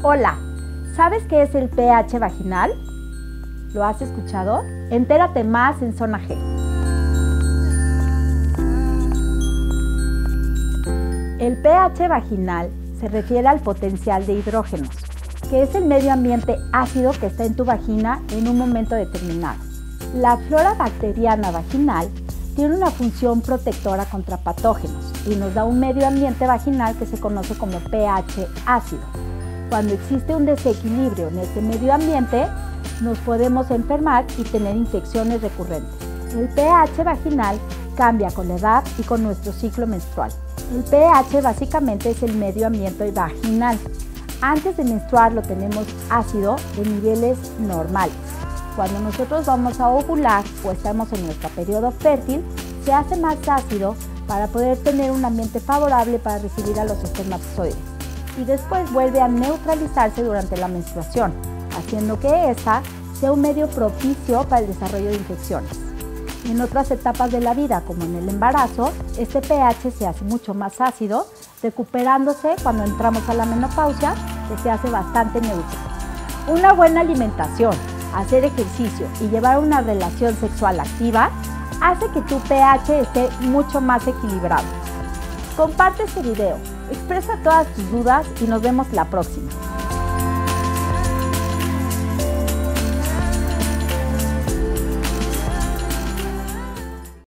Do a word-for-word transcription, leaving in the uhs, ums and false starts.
Hola, ¿sabes qué es el pH vaginal? ¿Lo has escuchado? Entérate más en Zona G. El pH vaginal se refiere al potencial de hidrógenos, que es el medio ambiente ácido que está en tu vagina en un momento determinado. La flora bacteriana vaginal tiene una función protectora contra patógenos y nos da un medio ambiente vaginal que se conoce como pH ácido. Cuando existe un desequilibrio en este medio ambiente, nos podemos enfermar y tener infecciones recurrentes. El pH vaginal cambia con la edad y con nuestro ciclo menstrual. El pH básicamente es el medio ambiente vaginal. Antes de menstruar lo tenemos ácido en niveles normales. Cuando nosotros vamos a ovular o estamos en nuestro periodo fértil, se hace más ácido para poder tener un ambiente favorable para recibir a los espermatozoides. Y después vuelve a neutralizarse durante la menstruación, haciendo que esta sea un medio propicio para el desarrollo de infecciones. En otras etapas de la vida, como en el embarazo, este pH se hace mucho más ácido, recuperándose cuando entramos a la menopausia, que se hace bastante neutro. Una buena alimentación, hacer ejercicio y llevar una relación sexual activa hace que tu pH esté mucho más equilibrado. Comparte este video, expresa todas tus dudas y nos vemos la próxima.